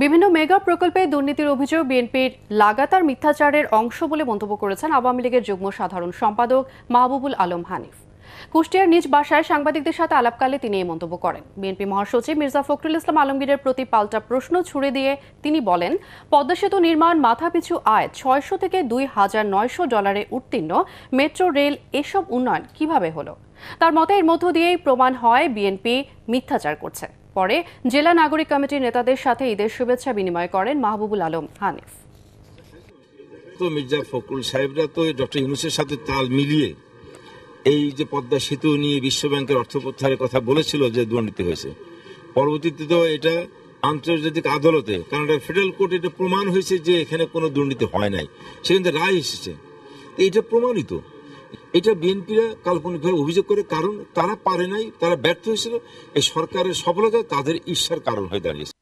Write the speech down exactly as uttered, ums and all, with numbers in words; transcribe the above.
विभिन्न मेगा प्रकल्पे दुर्नीतिर अभियोग बीएनपी लगातार मिथ्याचारेर अंश बोले मंतब्य करेছেন आवामी लीगের जुग्म साधारण सम्पादक माहबुबुल आलम हानिफ। कुष्टियार निज बासाय सांबादिकदेर साथे आलापकाले तिनि एई मंतब्य करेन। बीएनपी महासचिव मिर्जा फखरुल इस्लाम आलमगीरेर प्रति पाल्टा प्रश्न छुड़े दिए तिनि बोलेन, पद्मा सेतु निर्माण माथापिछु आय छयशो थेके दुई हजार नयशो डलारे उत्तीर्ण मेट्रो रेल एसब उन्नयन किभाबे हलो तार मते एर मध्य दिएई प्रमाण हय बीएनपी मिथ्याचार करছে। পরে জেলা নাগরিক কমিটির নেতাদের সাথে ঈদের শুভেচ্ছা বিনিময় করেন মাহবুবুল আলম হানিফ। তো মির্জা ফখরুল সাহেবরা তো ডক্টর ইউনূসের সাথে তাল মিলিয়ে এই যে পদ্মা সেতু নিয়ে বিশ্ব ব্যাংকের অর্থ প্রত্যাহারের কথা বলেছিল যে দুর্নীতি হয়েছে, পরবর্তীতে তো এটা আন্তর্জাতিক আদালতে কানাডার ফেডারেল কোর্টে এটা প্রমাণ হয়েছে যে এখানে কোনো দুর্নীতি হয় নাই, সেখানে রায় এসেছে, এটা প্রমাণিত। এটা বিএনপিরা কাল্পনিকভাবে অভিযোগ করে, কারণ তারা পারে নাই, তারা ব্যর্থ হয়েছিল। এই সরকারের সফলতা তাদের ঈর্ষার কারণ হয়ে দাঁড়িয়েছে।